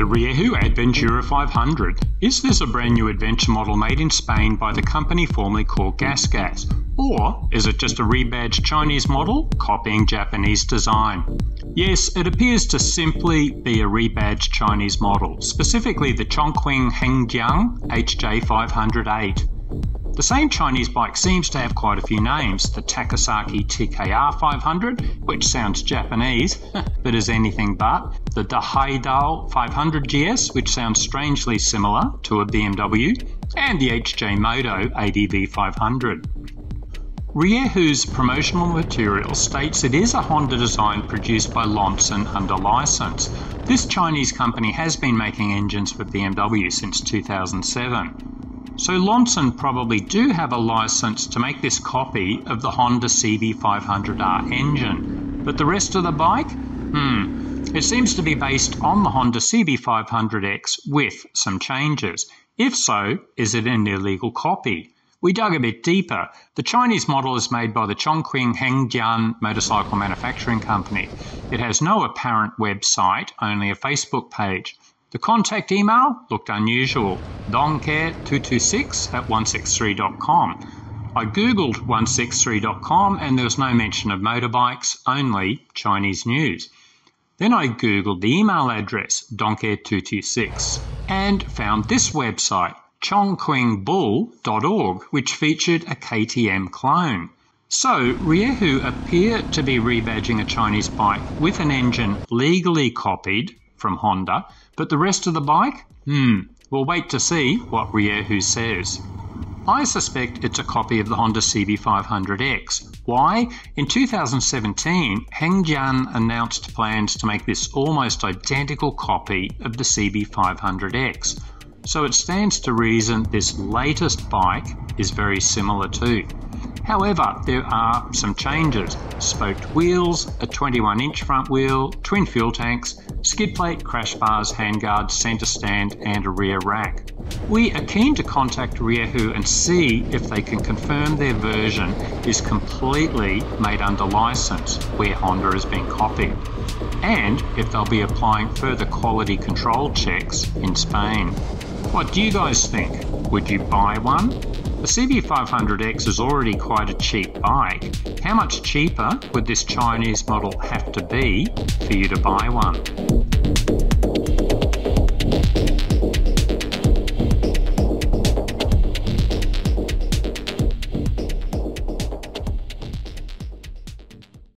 The Rieju Adventura 500. Is this a brand new adventure model made in Spain by the company formerly called Gas Gas? Or is it just a rebadged Chinese model copying Japanese design? Yes, it appears to simply be a rebadged Chinese model, specifically the Chongqing Hengjian HJ500-8. The same Chinese bike seems to have quite a few names, the Takasaki TKR 500, which sounds Japanese, but is anything but, the Dahaidao 500 GS, which sounds strangely similar to a BMW, and the HJmoto ADV 500. Rieju's promotional material states it is a Honda design produced by Loncin under license. This Chinese company has been making engines for BMW since 2007. So Loncin probably do have a license to make this copy of the Honda CB500R engine. But the rest of the bike? It seems to be based on the Honda CB500X with some changes. If so, is it an illegal copy? We dug a bit deeper. The Chinese model is made by the Chongqing Hengjian Motorcycle Manufacturing Company. It has no apparent website, only a Facebook page. The contact email looked unusual, doncare226@163.com. I googled 163.com and there was no mention of motorbikes, only Chinese news. Then I googled the email address, doncare226, and found this website, chongqingbull.org, which featured a KTM clone. So, Rieju appear to be rebadging a Chinese bike with an engine legally copied from Honda, but the rest of the bike? We'll wait to see what Rieju says. I suspect it's a copy of the Honda CB500X. Why? In 2017, Hengjian announced plans to make this almost identical copy of the CB500X. So it stands to reason this latest bike is very similar too. However, there are some changes. Spoked wheels, a 21-inch front wheel, twin fuel tanks, skid plate, crash bars, handguards, centre stand and a rear rack. We are keen to contact Rieju and see if they can confirm their version is completely made under licence where Honda has been copied, and if they'll be applying further quality control checks in Spain. What do you guys think? Would you buy one? The CB500X is already quite a cheap bike. How much cheaper would this Chinese model have to be for you to buy one?